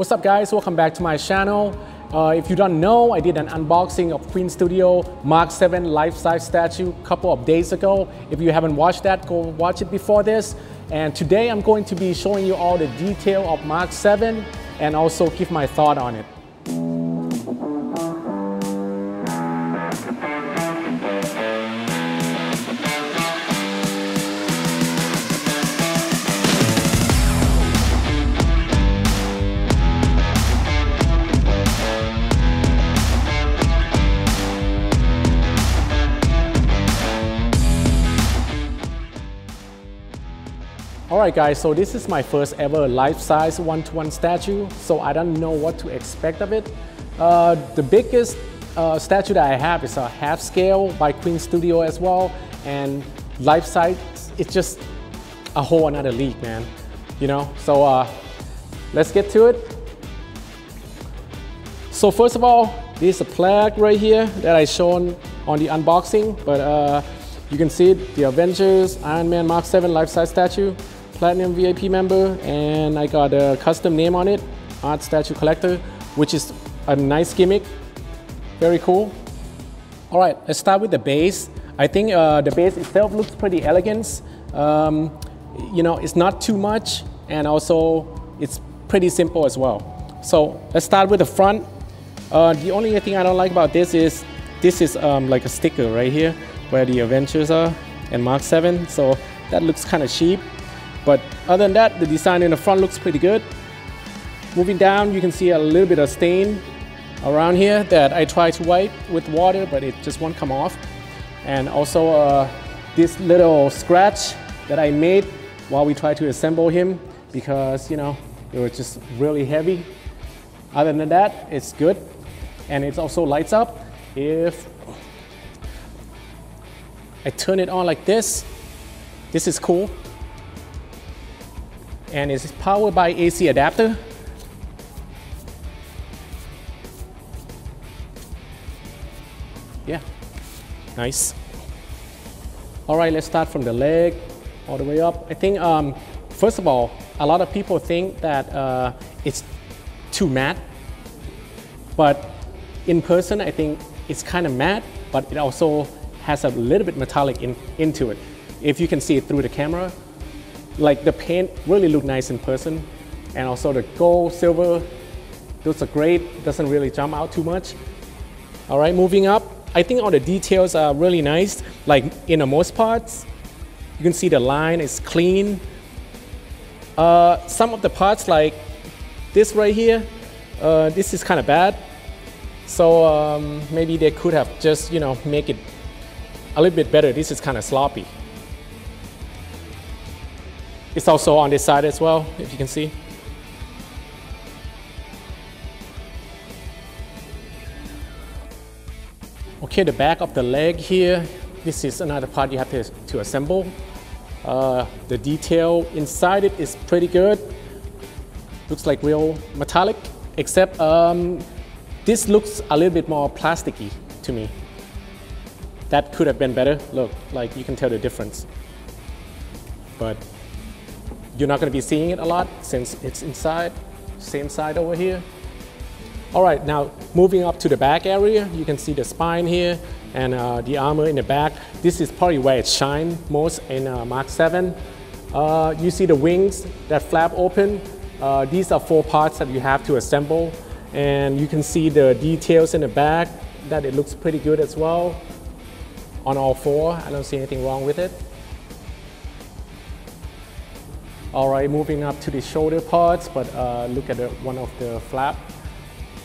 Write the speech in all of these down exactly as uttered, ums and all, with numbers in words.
What's up guys, welcome back to my channel. Uh, if you don't know, I did an unboxing of Queen Studio Mark seven life-size statue a couple of days ago. If you haven't watched that, go watch it before this. And today I'm going to be showing you all the detail of Mark seven and also give my thought on it. Alright guys, so this is my first ever life-size one-to-one statue, so I don't know what to expect of it. Uh, the biggest uh, statue that I have is a half scale by Queen Studio as well, and life-size, it's just a whole another league, man. You know, so uh, let's get to it. So first of all, this is a plaque right here that I shown on the unboxing, but uh, you can see it, the Avengers Iron Man Mark seven life-size statue. Platinum V I P member, and I got a custom name on it, Art Statue Collector, which is a nice gimmick, very cool. All right, let's start with the base. I think uh, the base itself looks pretty elegant. Um, you know, it's not too much, and also it's pretty simple as well. So let's start with the front. Uh, the only thing I don't like about this is, this is um, like a sticker right here, where the Avengers are, and Mark seven, so that looks kind of cheap. But other than that, the design in the front looks pretty good. Moving down, you can see a little bit of stain around here that I tried to wipe with water, but it just won't come off. And also uh, this little scratch that I made while we tried to assemble him because, you know, it was just really heavy. Other than that, it's good. And it also lights up. If I turn it on like this, this is cool. And it's powered by A C adapter. Yeah, nice. All right, let's start from the leg all the way up. I think, um, first of all, a lot of people think that uh, it's too matte, but in person, I think it's kind of matte, but it also has a little bit metallic in, into it. If you can see it through the camera, like the paint really look nice in person, and also the gold, silver, those are great, doesn't really jump out too much. All right, moving up, I think all the details are really nice, like in the most parts. You can see the line is clean. Uh, some of the parts like this right here, uh, this is kind of bad. So um, maybe they could have just, you know, make it a little bit better. This is kind of sloppy. It's also on this side as well, if you can see. Okay, the back of the leg here. This is another part you have to, to assemble. Uh, the detail inside it is pretty good. Looks like real metallic, except um, this looks a little bit more plasticky to me. That could have been better. Look, like you can tell the difference. But you're not going to be seeing it a lot since it's inside, same side over here. All right, now moving up to the back area, you can see the spine here and uh, the armor in the back. This is probably where it shines most in uh, Mark seven. Uh, you see the wings that flap open. Uh, these are four parts that you have to assemble, and you can see the details in the back that it looks pretty good as well on all four. I don't see anything wrong with it. All right, moving up to the shoulder parts, but uh, look at the, one of the flap.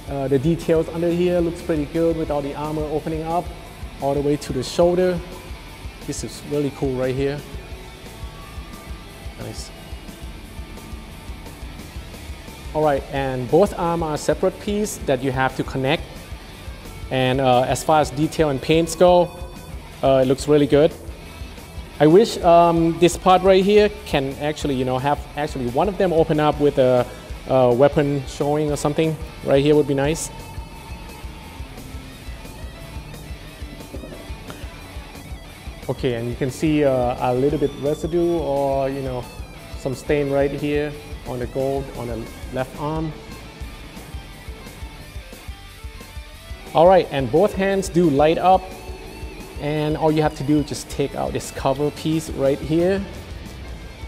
Uh, the details under here looks pretty good with all the armor opening up all the way to the shoulder. This is really cool right here. Nice. All right, and both arms are a separate piece that you have to connect. And uh, as far as detail and paints go, uh, it looks really good. I wish um, this part right here can actually, you know, have actually one of them open up with a, a weapon showing or something. Right here would be nice. Okay, and you can see uh, a little bit residue or, you know, some stain right here on the gold on the left arm. All right, and both hands do light up. And all you have to do is just take out this cover piece right here.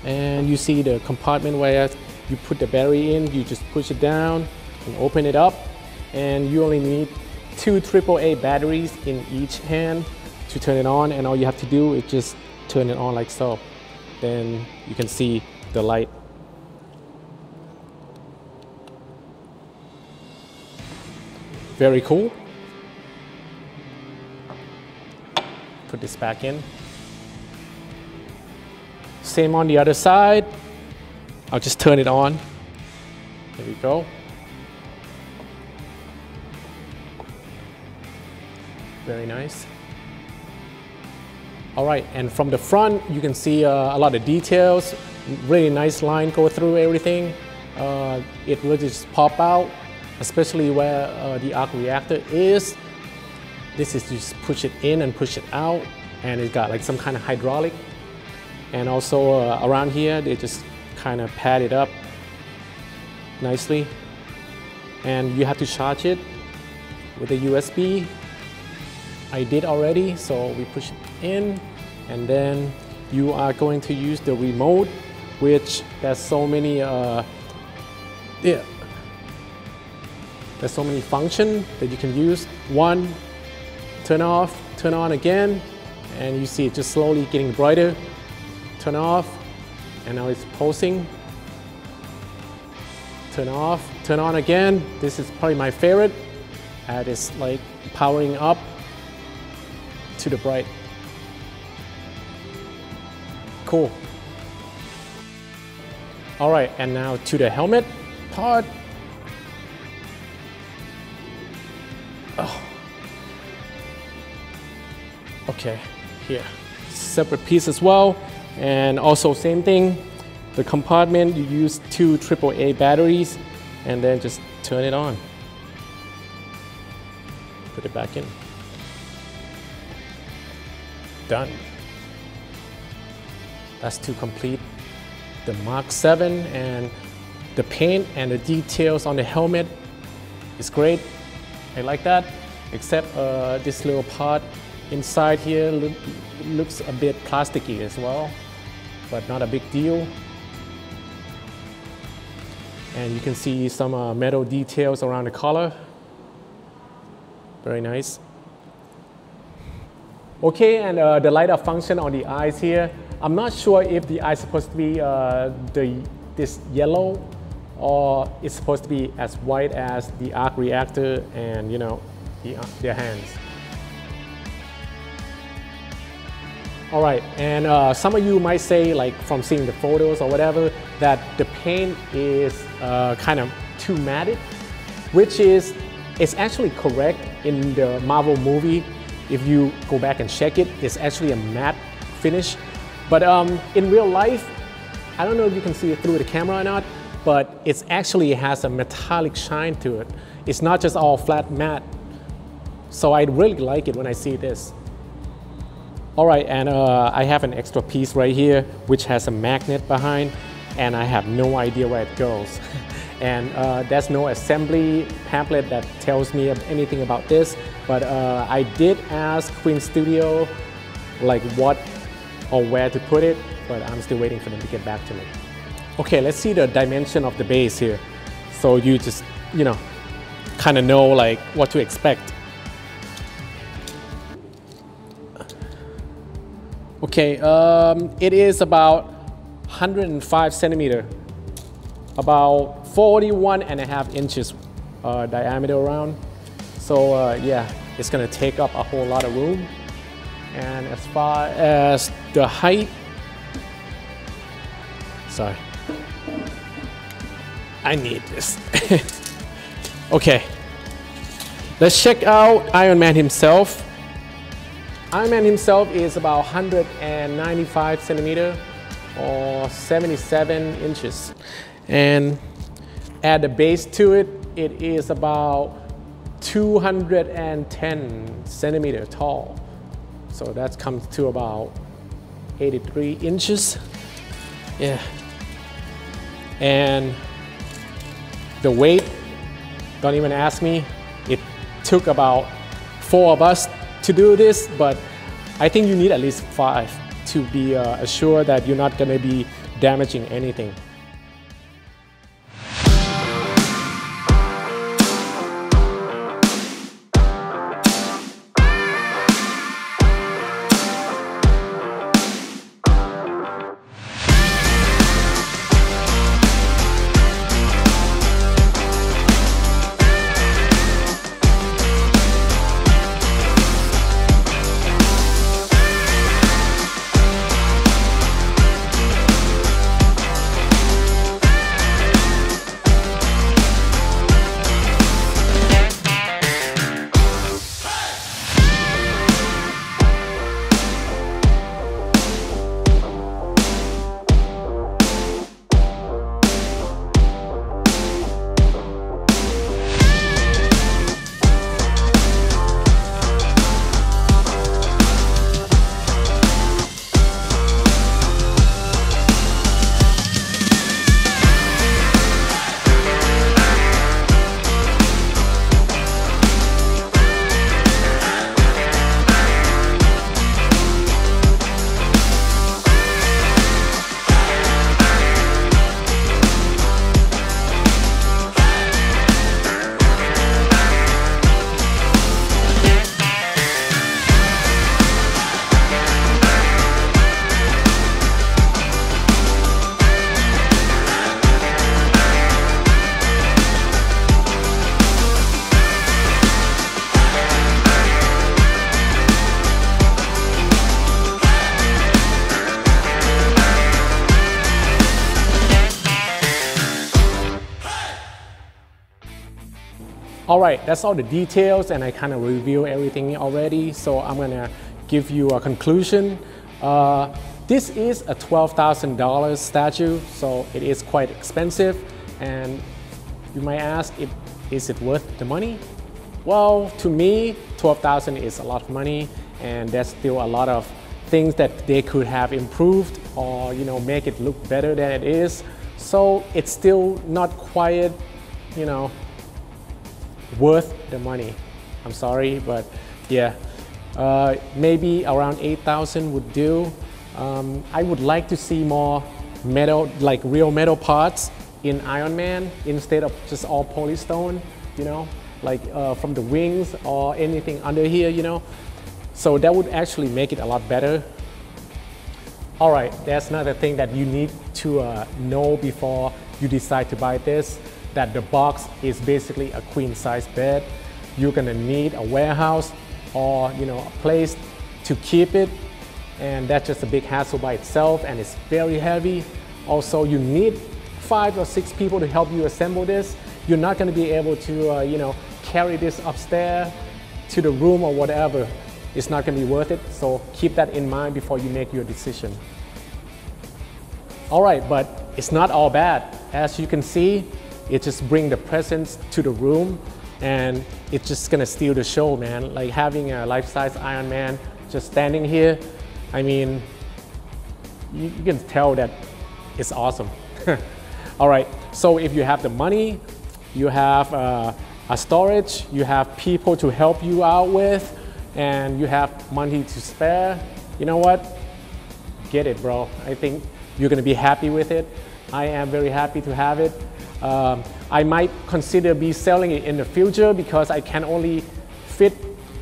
And you see the compartment where you put the battery in, you just push it down and open it up. And you only need two triple A batteries in each hand to turn it on. And all you have to do is just turn it on like so. Then you can see the light. Very cool. Put this back in. Same on the other side. I'll just turn it on. There we go. Very nice. All right, and from the front, you can see uh, a lot of details. Really nice line go through everything. Uh, it will just pop out, especially where uh, the arc reactor is. This is just push it in and push it out, and it's got like some kind of hydraulic. And also uh, around here, they just kind of pad it up nicely. And you have to charge it with a U S B. I did already, so we push it in. And then you are going to use the remote, which there's so many, uh, yeah, there's so many functions that you can use. One, turn off, turn on again, and you see it just slowly getting brighter. Turn off, and now it's pulsing. Turn off, turn on again. This is probably my favorite. Uh, it's like powering up to the bright. Cool. All right, and now to the helmet part. Oh. Okay, here, separate piece as well. And also same thing, the compartment, you use two triple A batteries and then just turn it on. Put it back in. Done. That's to complete the Mark seven, and the paint and the details on the helmet is great. I like that, except uh, this little part inside here look, looks a bit plasticky as well, but not a big deal. And you can see some uh, metal details around the collar. Very nice. Okay, and uh, the light up function on the eyes here. I'm not sure if the eye is supposed to be uh, the, this yellow, or it's supposed to be as white as the arc reactor and, you know, the, uh, their hands. All right, and uh, some of you might say, like from seeing the photos or whatever, that the paint is uh, kind of too matted, which is, it's actually correct in the Marvel movie. If you go back and check it, it's actually a matte finish. But um, in real life, I don't know if you can see it through the camera or not, but it actually has a metallic shine to it. It's not just all flat matte. So I really like it when I see this. All right, and uh, I have an extra piece right here, which has a magnet behind, and I have no idea where it goes. And uh, there's no assembly pamphlet that tells me anything about this, but uh, I did ask Queen Studio like what or where to put it, but I'm still waiting for them to get back to me. Okay, let's see the dimension of the base here. So you just, you know, kind of know like what to expect. Okay, um, it is about one hundred five centimeter, about forty-one and a half inches uh, diameter around. So uh, yeah, it's gonna take up a whole lot of room. And as far as the height, sorry, I need this. Okay, let's check out Iron Man himself. Iron Man himself is about one hundred ninety-five centimeter or seventy-seven inches. And at the base to it, it is about two hundred ten centimeter tall. So that comes to about eighty-three inches. Yeah. And the weight, don't even ask me, it took about four of us to do this, but I think you need at least five to be uh, assured that you're not going to be damaging anything. All right, that's all the details, and I kind of revealed everything already, so I'm gonna give you a conclusion. Uh, this is a twelve thousand dollar statue, so it is quite expensive, and you might ask, if, is it worth the money? Well, to me, twelve thousand dollars is a lot of money, and there's still a lot of things that they could have improved or, you know, make it look better than it is. So it's still not quite, you know, worth the money. I'm sorry, but yeah, uh, maybe around eight thousand would do. Um, I would like to see more metal, like real metal parts in Iron Man instead of just all polystone, you know, like uh, from the wings or anything under here, you know. So that would actually make it a lot better. All right, that's another thing that you need to uh, know before you decide to buy this. That the box is basically a queen size bed. You're gonna need a warehouse or, you know, a place to keep it, and that's just a big hassle by itself, and it's very heavy. Also, you need five or six people to help you assemble this. You're not gonna be able to uh, you know, carry this upstairs to the room or whatever. It's not gonna be worth it, so keep that in mind before you make your decision. All right, but it's not all bad. As you can see, it just brings the presence to the room, and it's just gonna steal the show, man. Like having a life-size Iron Man just standing here, I mean, you, you can tell that it's awesome. All right, so if you have the money, you have uh, a storage, you have people to help you out with, and you have money to spare, you know what? Get it, bro. I think you're gonna be happy with it. I am very happy to have it. Um, I might consider be selling it in the future because I can only fit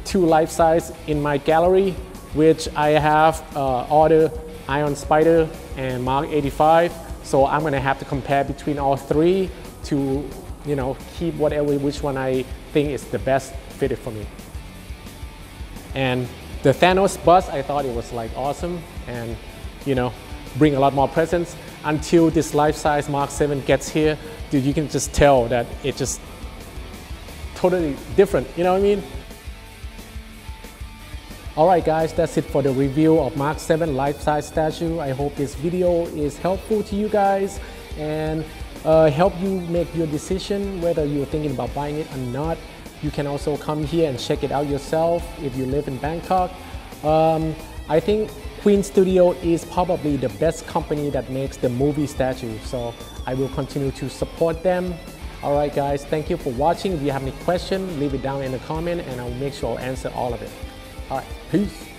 two life size in my gallery, which I have uh, ordered Iron Spider and Mark eighty-five. So I'm gonna have to compare between all three to, you know, keep whatever, which one I think is the best fitted for me. And the Thanos bust, I thought it was like awesome, and you know, bring a lot more presence. Until this life-size Mark seven gets here, dude, you can just tell that it's just totally different, you know what I mean? All right, guys, that's it for the review of Mark seven life-size statue. I hope this video is helpful to you guys and uh, help you make your decision whether you're thinking about buying it or not. You can also come here and check it out yourself if you live in Bangkok. Um, I think Queen Studios is probably the best company that makes the movie statue, so I will continue to support them. Alright guys, thank you for watching. If you have any questions, leave it down in the comment and I'll make sure I'll answer all of it. Alright, peace!